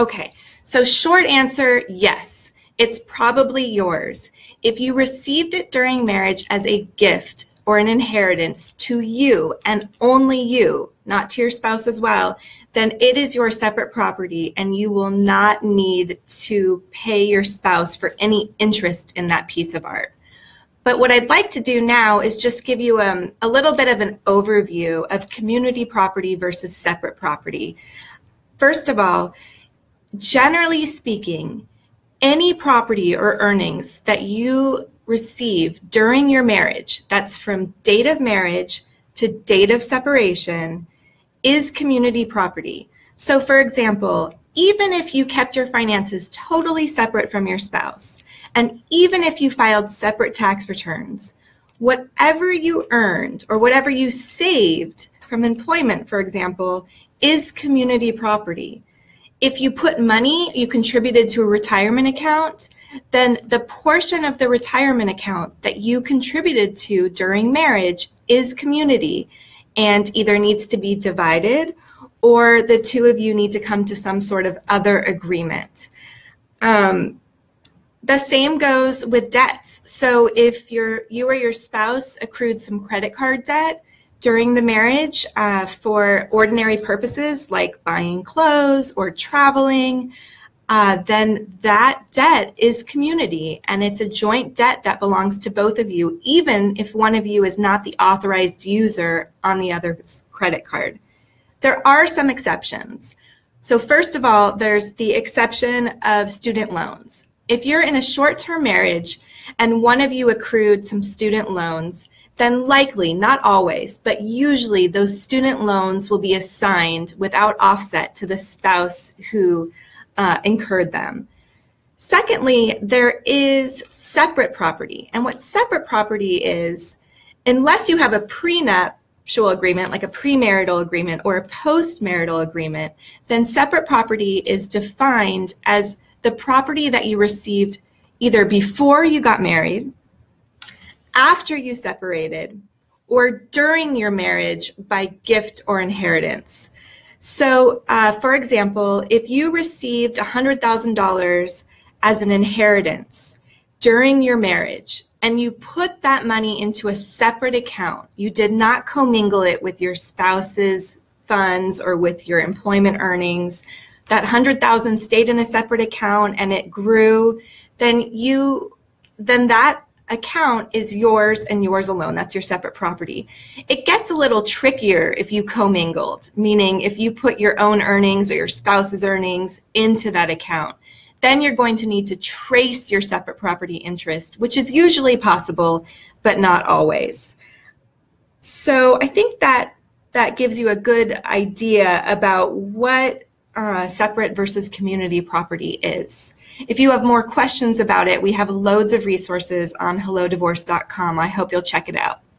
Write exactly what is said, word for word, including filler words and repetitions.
Okay, so short answer, yes, it's probably yours. If you received it during marriage as a gift or an inheritance to you and only you, not to your spouse as well, then it is your separate property and you will not need to pay your spouse for any interest in that piece of art. But what I'd like to do now is just give you um, a little bit of an overview of community property versus separate property. First of all, generally speaking, any property or earnings that you receive during your marriage, that's from date of marriage to date of separation, is community property. So for example, even if you kept your finances totally separate from your spouse, and even if you filed separate tax returns, whatever you earned or whatever you saved from employment, for example, is community property. If you put money, you contributed to a retirement account, then the portion of the retirement account that you contributed to during marriage is community and either needs to be divided or the two of you need to come to some sort of other agreement. Um, The same goes with debts. So if you're, you or your spouse accrued some credit card debt during the marriage uh, for ordinary purposes like buying clothes or traveling, uh, then that debt is community and it's a joint debt that belongs to both of you, even if one of you is not the authorized user on the other's credit card. There are some exceptions. So first of all, there's the exception of student loans. If you're in a short-term marriage and one of you accrued some student loans, then likely, not always, but usually those student loans will be assigned without offset to the spouse who uh, incurred them. Secondly, there is separate property. And what separate property is, unless you have a prenuptial agreement, like a premarital agreement or a postmarital agreement, then separate property is defined as the property that you received either before you got married, after you separated, or during your marriage by gift or inheritance. So uh, for example, if you received one hundred thousand dollars as an inheritance during your marriage and you put that money into a separate account, you did not commingle it with your spouse's funds or with your employment earnings, that one hundred thousand dollars stayed in a separate account and it grew, then you, then that account is yours and yours alone. That's your separate property. It gets a little trickier if you commingled, meaning if you put your own earnings or your spouse's earnings into that account, then you're going to need to trace your separate property interest, which is usually possible, but not always. So I think that that gives you a good idea about what Uh, separate versus community property is. If you have more questions about it, we have loads of resources on hello divorce dot com. I hope you'll check it out.